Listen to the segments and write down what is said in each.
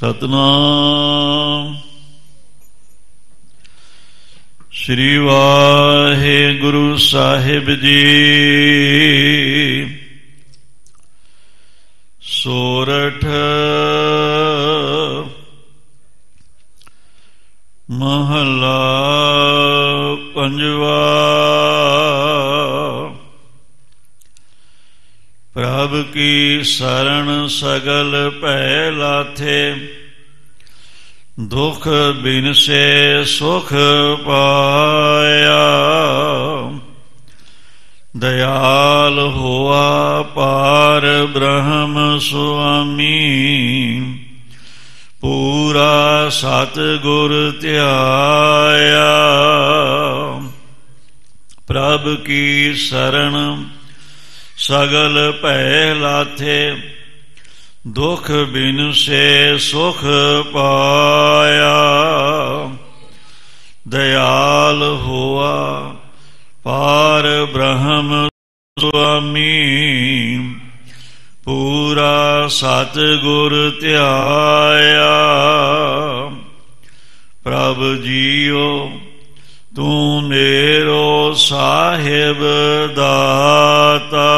सतनाम श्री वाहे गुरु साहिब जी। सोरठ महला पंजवा। प्रभ की शरण सगल पै लाथे, दुख बिन से सुख पाया। दयाल हुआ पार ब्रह्म स्वामी, पूरा सतगुर त्याया। प्रभ की शरण सगल पै लाथे, दुख बिन से सुख पाया। दयाल हुआ पार ब्रह्म स्वामी, पूरा सतगुर त्याया। प्रभु जियो तू मेरो साहिब दाता,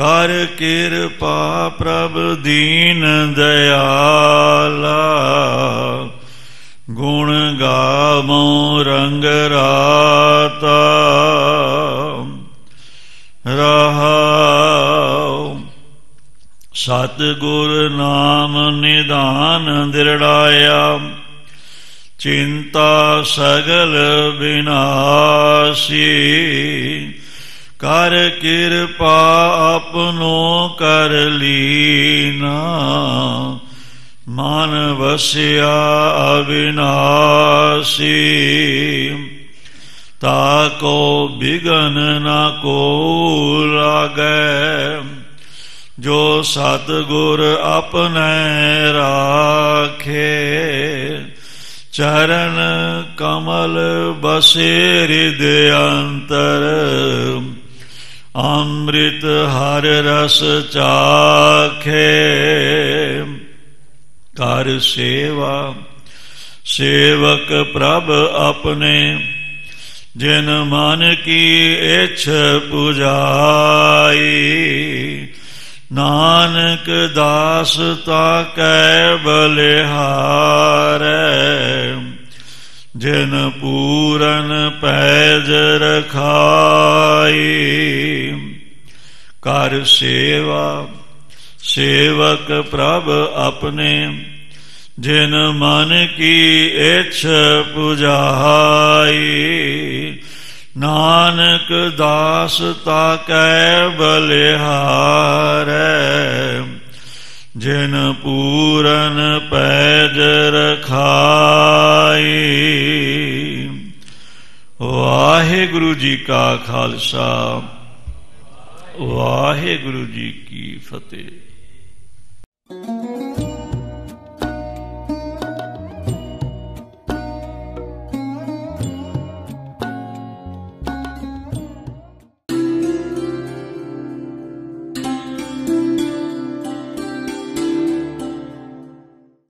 कर कृपा प्रभु दीन दयाला। गुण गावो रंग राता, रहा सतगुर नाम निदान दृढ़ाया। चिंता सगल विनाशी, कर कृपा अपनों कर लीना। मान बसिया अविनाशी, ताको बिघन न को लागै। जो सतगुर अपने राखे, चरण कमल बसे हृदय अंतर। अमृत हर रस चाखे, कर सेवा सेवक प्रभ अपने। जिन मन की इच्छ पुजाई, नानक दास ताकै बलिहारै। जिन पूरन पैज रखाई, कर सेवा सेवक प्रभ अपने। जिन मन की इच्छ पुजाई, नानक दास ताकै बलिहारै। जिन पूरन पैज रखाई। वाहे गुरु जी का खालसा, वाहे गुरु जी की फतेह।